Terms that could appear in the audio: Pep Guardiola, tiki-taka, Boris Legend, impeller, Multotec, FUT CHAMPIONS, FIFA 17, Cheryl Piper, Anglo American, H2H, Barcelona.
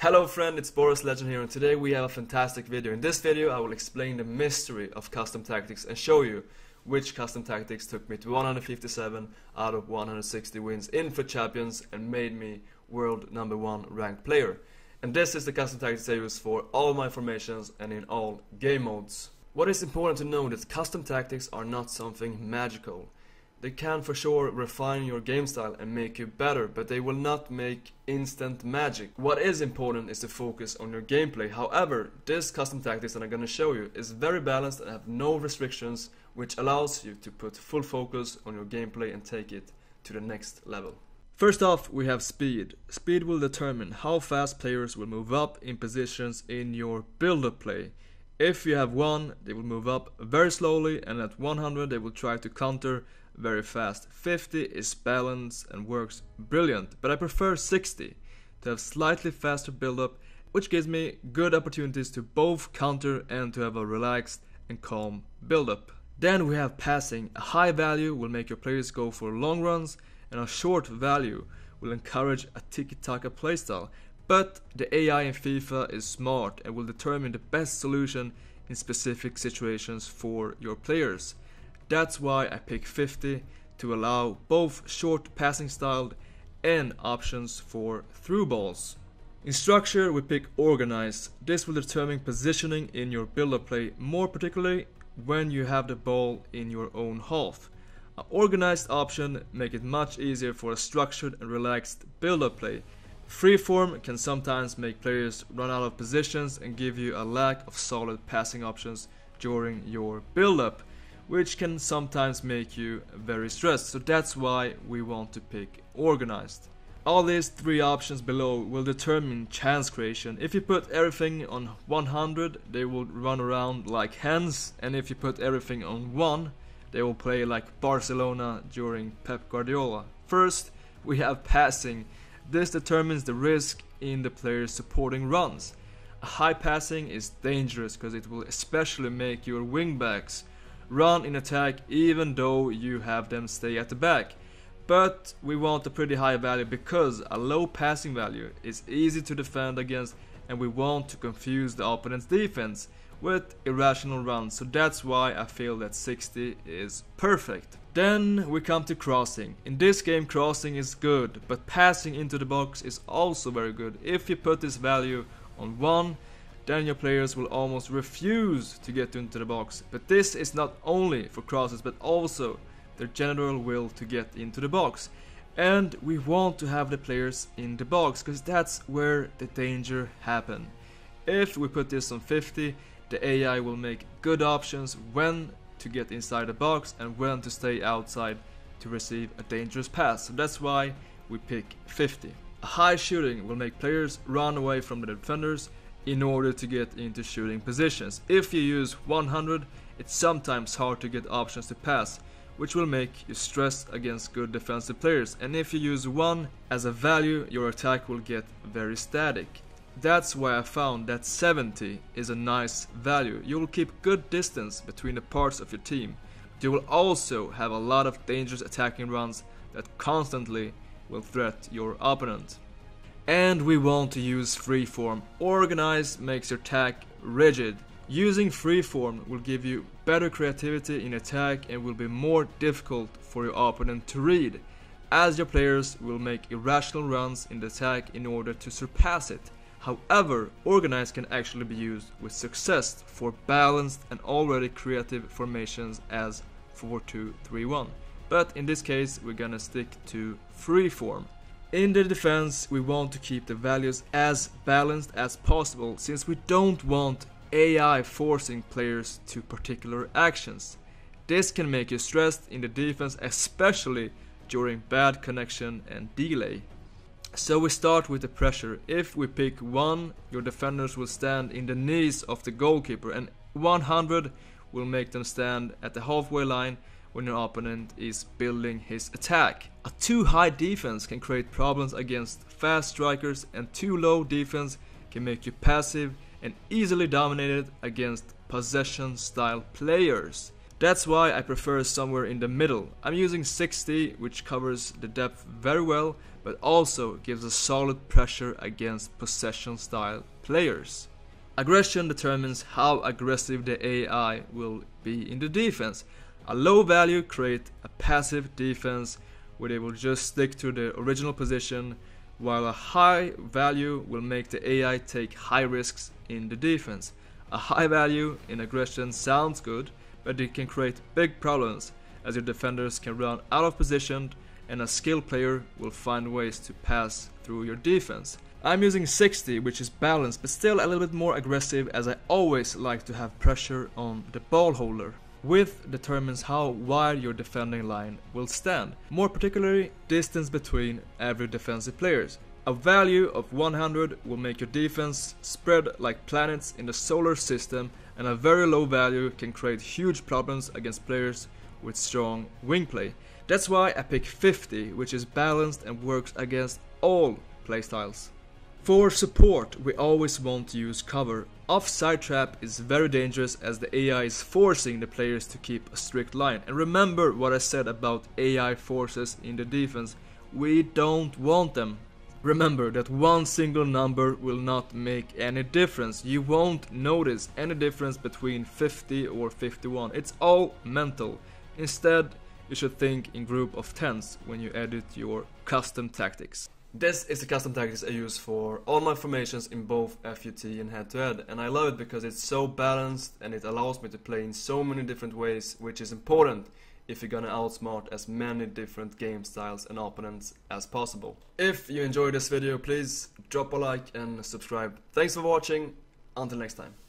Hello friend, it's Boris Legend here, and today we have a fantastic video. In this video I will explain the mystery of custom tactics and show you which custom tactics took me to 157 out of 160 wins in FUT Champions and made me world number 1 ranked player. And this is the custom tactics I use for all my formations and in all game modes. What is important to know is that custom tactics are not something magical. They can for sure refine your game style and make you better, but they will not make instant magic. What is important is to focus on your gameplay. However, this custom tactics that I'm going to show you is very balanced and have no restrictions, which allows you to put full focus on your gameplay and take it to the next level. First off, we have speed. Speed will determine how fast players will move up in positions in your build-up play. If you have 1, they will move up very slowly, and at 100 they will try to counter very fast. 50 is balanced and works brilliant, but I prefer 60 to have slightly faster build-up, which gives me good opportunities to both counter and to have a relaxed and calm build-up. Then we have passing. A high value will make your players go for long runs, and a short value will encourage a tiki-taka playstyle. But the AI in FIFA is smart and will determine the best solution in specific situations for your players. That's why I pick 50 to allow both short passing style and options for through balls. In structure, we pick organized. This will determine positioning in your build-up play, more particularly when you have the ball in your own half. An organized option makes it much easier for a structured and relaxed build-up play. Freeform can sometimes make players run out of positions and give you a lack of solid passing options during your build-up, which can sometimes make you very stressed, so that's why we want to pick organized. All these 3 options below will determine chance creation. If you put everything on 100, they will run around like hens, and if you put everything on 1, they will play like Barcelona during Pep Guardiola. First, we have passing. This determines the risk in the player's supporting runs. A high passing is dangerous because it will especially make your wingbacks run in attack even though you have them stay at the back. But we want a pretty high value because a low passing value is easy to defend against, and we want to confuse the opponent's defense with irrational runs, so that's why I feel that 60 is perfect. Then we come to crossing. In this game crossing is good, but passing into the box is also very good. If you put this value on 1, then your players will almost refuse to get into the box. But this is not only for crosses, but also their general will to get into the box. And we want to have the players in the box, because that's where the danger happens. If we put this on 50, the AI will make good options when to get inside the box and when to stay outside to receive a dangerous pass. So that's why we pick 50. A high shooting will make players run away from the defenders in order to get into shooting positions. If you use 100, it's sometimes hard to get options to pass, which will make you stressed against good defensive players. And if you use 1 as a value, your attack will get very static. That's why I found that 70 is a nice value. You will keep good distance between the parts of your team. You will also have a lot of dangerous attacking runs that constantly will threat your opponent. And we want to use freeform. Organized makes your attack rigid. Using freeform will give you better creativity in attack and will be more difficult for your opponent to read, as your players will make irrational runs in the attack in order to surpass it. However, organized can actually be used with success for balanced and already creative formations as 4-2-3-1. But in this case, we're gonna stick to freeform. In the defense, we want to keep the values as balanced as possible, since we don't want AI forcing players to particular actions. This can make you stressed in the defense, especially during bad connection and delay. So we start with the pressure. If we pick 1, your defenders will stand in the knees of the goalkeeper, and 100 will make them stand at the halfway line when your opponent is building his attack. A too high defense can create problems against fast strikers, and too low defense can make you passive and easily dominated against possession style players. That's why I prefer somewhere in the middle. I'm using 60, which covers the depth very well, but also gives a solid pressure against possession style players. Aggression determines how aggressive the AI will be in the defense. A low value creates a passive defense where they will just stick to the original position, while a high value will make the AI take high risks in the defense. A high value in aggression sounds good, but it can create big problems as your defenders can run out of position and a skilled player will find ways to pass through your defense. I'm using 60, which is balanced but still a little bit more aggressive, as I always like to have pressure on the ball holder. Width determines how wide your defending line will stand, more particularly distance between every defensive players. A value of 100 will make your defense spread like planets in the solar system, and a very low value can create huge problems against players with strong wing play. That's why I pick 50, which is balanced and works against all playstyles. For support, we always want to use cover. Offside trap is very dangerous as the AI is forcing the players to keep a strict line. And remember what I said about AI forces in the defense. We don't want them. Remember that one single number will not make any difference. You won't notice any difference between 50 or 51. It's all mental. Instead, you should think in group of tens when you edit your custom tactics. This is the custom tactics I use for all my formations in both FUT and head-to-head, and I love it because it's so balanced and it allows me to play in so many different ways, which is important if you're gonna outsmart as many different game styles and opponents as possible. If you enjoyed this video, please drop a like and subscribe. Thanks for watching, until next time.